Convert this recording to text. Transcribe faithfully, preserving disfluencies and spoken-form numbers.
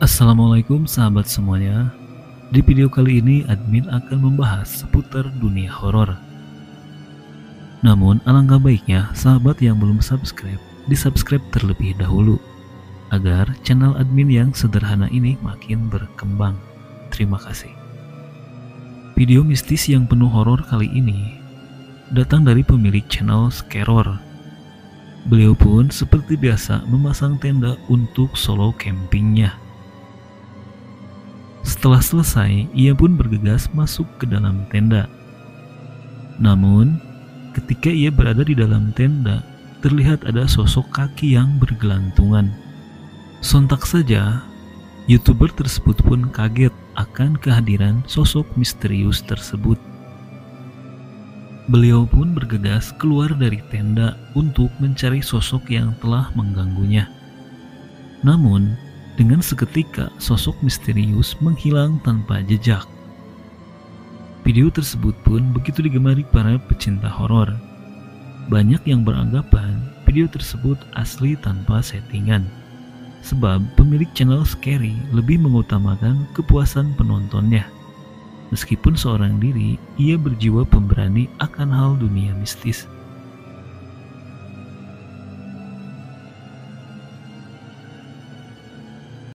Assalamualaikum sahabat semuanya. Di video kali ini admin akan membahas seputar dunia horor. Namun alangkah baiknya sahabat yang belum subscribe di-subscribe terlebih dahulu agar channel admin yang sederhana ini makin berkembang. Terima kasih. Video mistis yang penuh horor kali ini datang dari pemilik channel Sceror. Beliau pun seperti biasa memasang tenda untuk solo campingnya. Setelah selesai, ia pun bergegas masuk ke dalam tenda. Namun, ketika ia berada di dalam tenda, terlihat ada sosok kaki yang bergelantungan. Sontak saja, YouTuber tersebut pun kaget akan kehadiran sosok misterius tersebut. Beliau pun bergegas keluar dari tenda untuk mencari sosok yang telah mengganggunya. Namun, dengan seketika, sosok misterius menghilang tanpa jejak. Video tersebut pun begitu digemari para pecinta horor. Banyak yang beranggapan video tersebut asli tanpa settingan, sebab pemilik channel Scary lebih mengutamakan kepuasan penontonnya. Meskipun seorang diri, ia berjiwa pemberani akan hal dunia mistis.